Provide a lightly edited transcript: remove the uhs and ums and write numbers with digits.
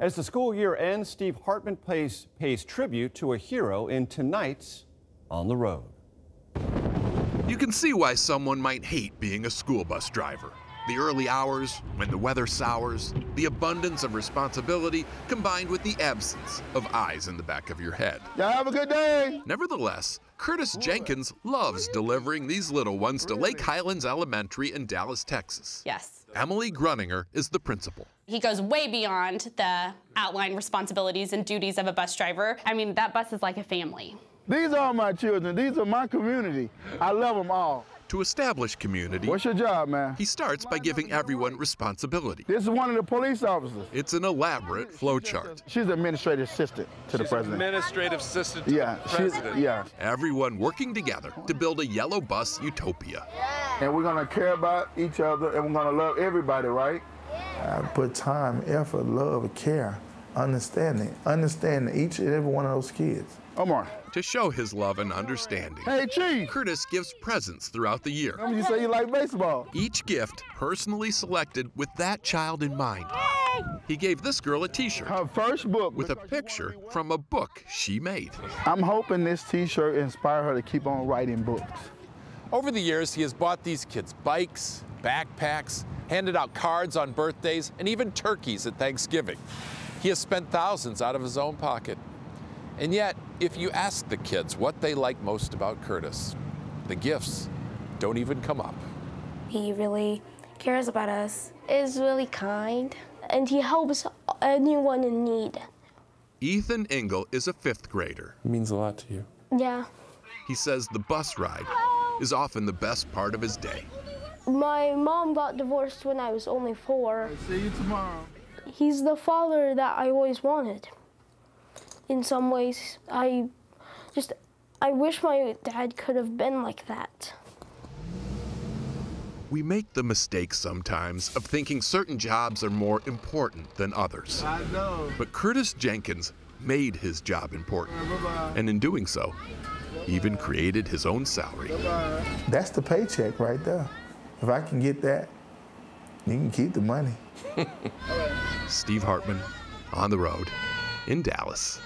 As the school year ends, Steve Hartman pays tribute to a hero in tonight's On the Road. You can see why someone might hate being a school bus driver. The early hours, when the weather sours, the abundance of responsibility combined with the absence of eyes in the back of your head. Y'all have a good day. Nevertheless, Curtis Jenkins loves delivering these little ones to Lake Highlands Elementary in Dallas, Texas. Yes. Emily Gruninger is the principal. He goes way beyond the outlined responsibilities and duties of a bus driver. I mean, that bus is like a family. These are my children. These are my community. I love them all. To establish community. What's your job, man? He starts by giving everyone responsibility. This is one of the police officers. It's an elaborate flowchart. She's an administrative assistant to the president. Administrative assistant to the president. Yeah. Everyone working together to build a yellow bus utopia. Yeah. And we're gonna care about each other and we're gonna love everybody, right? Yeah. I put time, effort, love, care, understanding. Understanding each and every one of those kids. Omar. To show his love and understanding, hey, Chief. Curtis gives presents throughout the year. You say you like baseball. Each gift personally selected with that child in mind. Hey. He gave this girl a T-shirt. Her first book. With a picture from a book she made. I'm hoping this T-shirt inspires her to keep on writing books. Over the years, he has bought these kids bikes, backpacks, handed out cards on birthdays, and even turkeys at Thanksgiving. He has spent thousands out of his own pocket. And yet, if you ask the kids what they like most about Curtis, the gifts don't even come up. He really cares about us, is really kind, and he helps anyone in need. Ethan Engle is a fifth grader. It means a lot to you. Yeah. He says the bus ride is often the best part of his day. My mom got divorced when I was only 4. I'll see you tomorrow. He's the father that I always wanted. In some ways, I wish my dad could have been like that. We make the mistake sometimes of thinking certain jobs are more important than others. I know. But Curtis Jenkins made his job important. Bye-bye. And in doing so, even created his own salary. Bye-bye. That's the paycheck right there. If I can get that, you can keep the money. Steve Hartman, On the Road, in Dallas.